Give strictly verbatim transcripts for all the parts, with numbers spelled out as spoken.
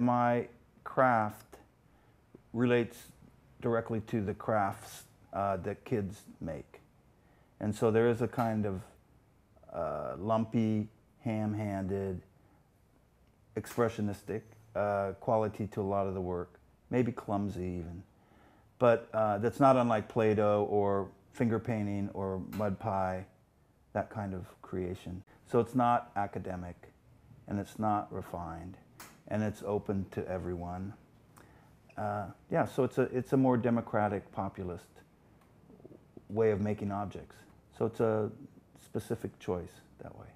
My craft relates directly to the crafts uh, that kids make. And so there is a kind of uh, lumpy, ham-handed, expressionistic uh, quality to a lot of the work, maybe clumsy even. But uh, that's not unlike Play-Doh or finger painting or mud pie, that kind of creation. So it's not academic, and it's not refined, and it's open to everyone. Uh, yeah, so it's a, it's a more democratic, populist way of making objects. So it's a specific choice that way.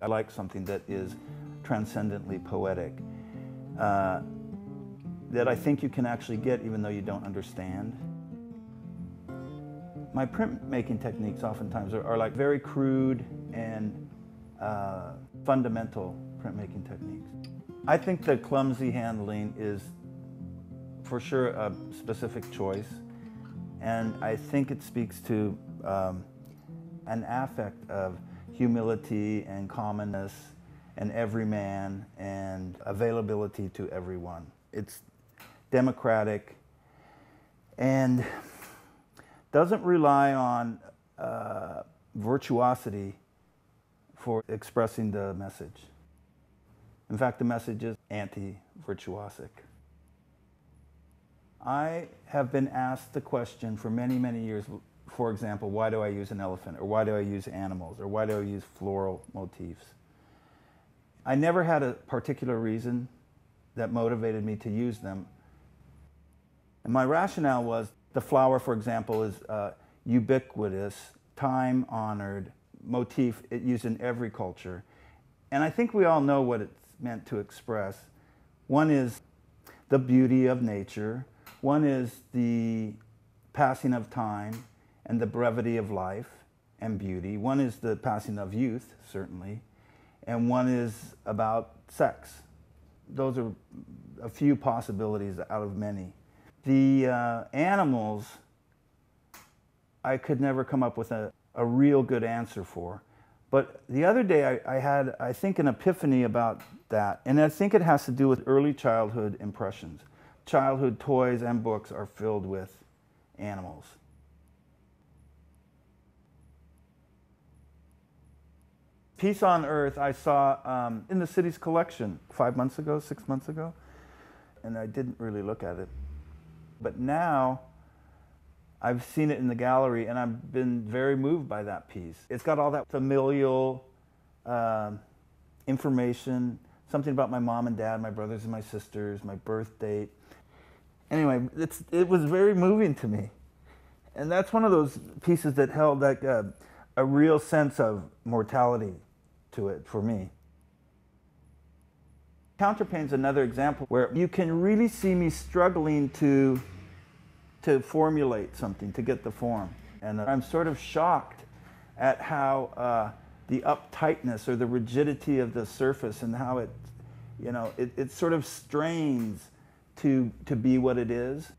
I like something that is transcendently poetic, uh, that I think you can actually get even though you don't understand. My printmaking techniques oftentimes are, are like very crude and uh, fundamental printmaking techniques. I think the clumsy handling is for sure a specific choice, and I think it speaks to um, an affect of humility and commonness and everyman and availability to everyone. It's democratic and doesn't rely on uh, virtuosity for expressing the message. In fact, the message is anti-virtuosic. I have been asked the question for many, many years, for example, why do I use an elephant, or why do I use animals, or why do I use floral motifs? I never had a particular reason that motivated me to use them. And my rationale was the flower, for example, is a ubiquitous, time-honored motif used in every culture. And I think we all know what it's meant to express. One is the beauty of nature. One is the passing of time and the brevity of life and beauty. One is the passing of youth, certainly. And one is about sex. Those are a few possibilities out of many. The uh, animals, I could never come up with a, a real good answer for. But the other day I, I had, I think, an epiphany about that. And I think it has to do with early childhood impressions. Childhood toys and books are filled with animals. Peace on Earth, I saw um, in the city's collection five months ago, six months ago. And I didn't really look at it. But now I've seen it in the gallery, and I've been very moved by that piece. It's got all that familial uh, information, something about my mom and dad, my brothers and my sisters, my birth date. Anyway, it's, it was very moving to me. And that's one of those pieces that held like a, a real sense of mortality to it for me. Counterpane's another example where you can really see me struggling to to formulate something, to get the form. And I'm sort of shocked at how uh, the uptightness or the rigidity of the surface and how it, you know, it, it sort of strains to, to be what it is.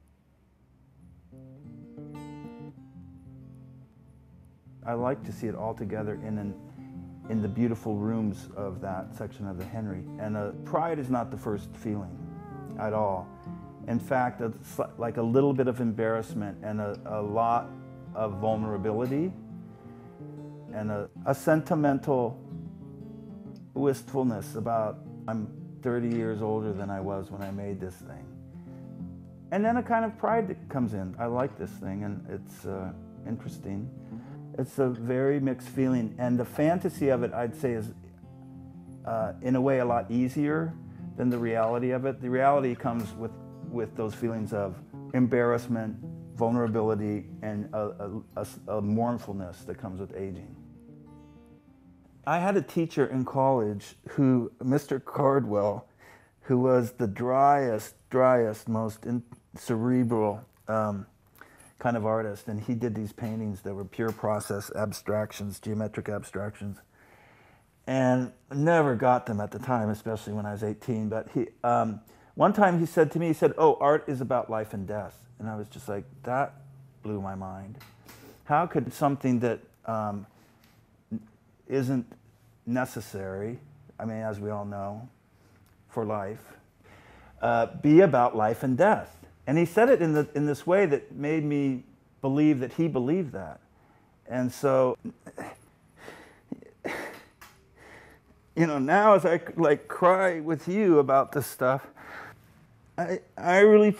I like to see it all together in, an, in the beautiful rooms of that section of the Henry. And uh, pride is not the first feeling at all. In fact, it's like a little bit of embarrassment and a, a lot of vulnerability and a, a sentimental wistfulness about I'm thirty years older than I was when I made this thing. And then a kind of pride that comes in. I like this thing, and it's uh, interesting. It's a very mixed feeling, and the fantasy of it, I'd say, is uh, in a way a lot easier than the reality of it. The reality comes with with those feelings of embarrassment, vulnerability, and a, a, a, a mournfulness that comes with aging. I had a teacher in college who, Mister Cardwell, who was the driest, driest, most in, cerebral um, kind of artist, and he did these paintings that were pure process abstractions, geometric abstractions, and never got them at the time, especially when I was eighteen, but he, um, one time he said to me, he said, "Oh, art is about life and death." And I was just like, that blew my mind. How could something that um, isn't necessary, I mean, as we all know, for life, uh, be about life and death. And he said it in, the, in this way that made me believe that he believed that. And so, you know, now as I like cry with you about this stuff, I, I really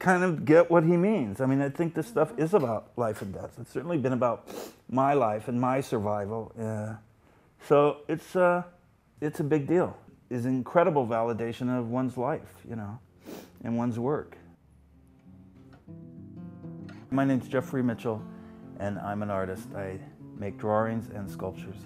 kind of get what he means. I mean, I think this stuff is about life and death. It's certainly been about my life and my survival. Uh, so it's, uh, it's a big deal. It's incredible validation of one's life, you know, and one's work. My name's Jeffrey Mitchell, and I'm an artist. I make drawings and sculptures.